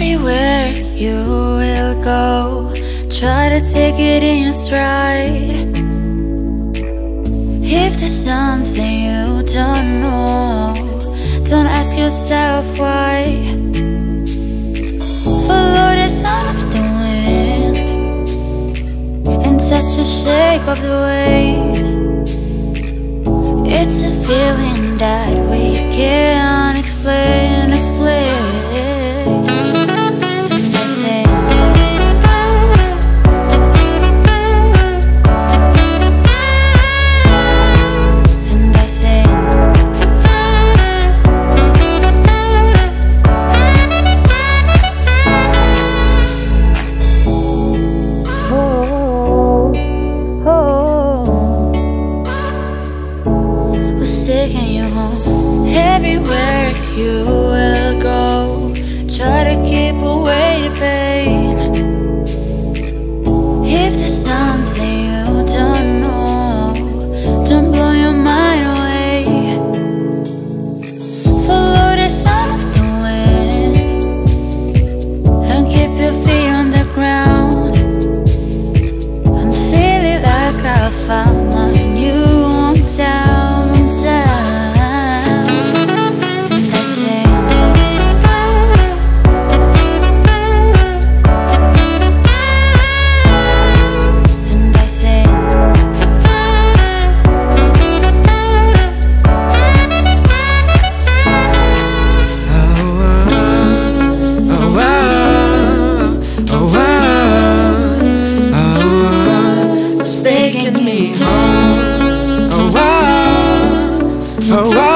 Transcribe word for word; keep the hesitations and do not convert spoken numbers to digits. everywhere you will go. Try to take it in your stride. If there's something you don't know, don't ask yourself why. Follow the sound of the wind and touch the shape of the waves. It's a feeling that we can't explain, explain. Taking me home, oh wow, oh wow.